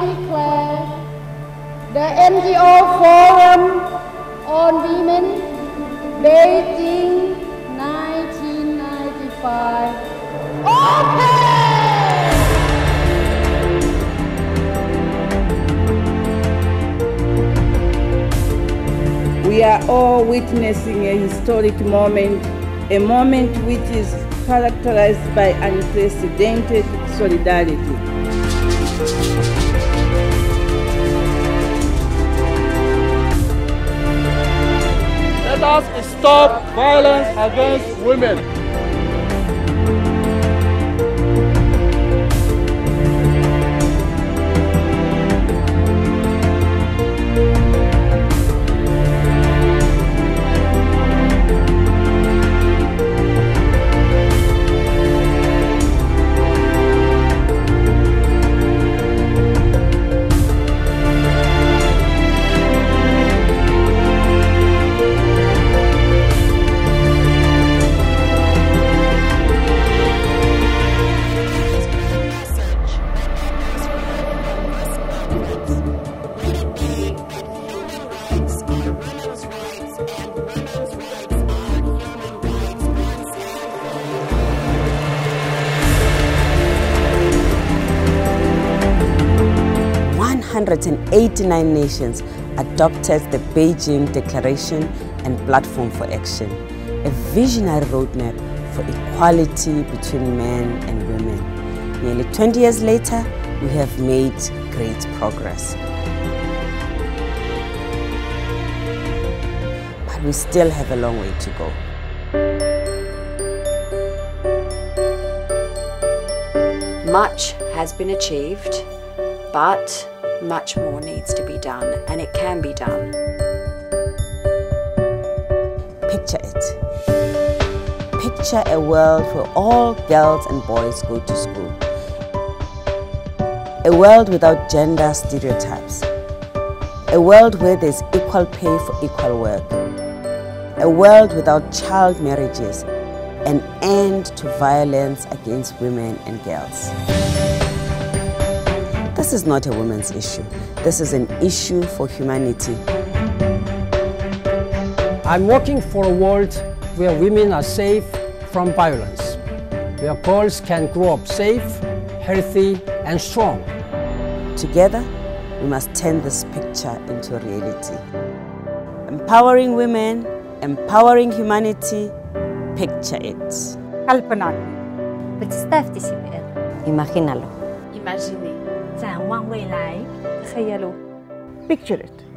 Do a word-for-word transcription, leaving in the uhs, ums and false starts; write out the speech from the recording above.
declare the N G O Forum on Women, Beijing nineteen ninety-five, open! We are all witnessing a historic moment, a moment which is characterized by unprecedented solidarity. Let us stop violence against women. one hundred eighty-nine nations adopted the Beijing Declaration and Platform for Action, a visionary roadmap for equality between men and women. Nearly twenty years later, we have made great progress. But we still have a long way to go. Much has been achieved, but much more needs to be done, and it can be done. Picture it. Picture a world where all girls and boys go to school. A world without gender stereotypes. A world where there's equal pay for equal work. A world without child marriages. An end to violence against women and girls. This is not a women's issue. This is an issue for humanity. I'm working for a world where women are safe from violence, where girls can grow up safe, healthy, and strong. Together, we must turn this picture into reality. Empowering women, empowering humanity, picture it. Kalpanalo. Представьте себе. Imagínalo. Imagine. Picture it.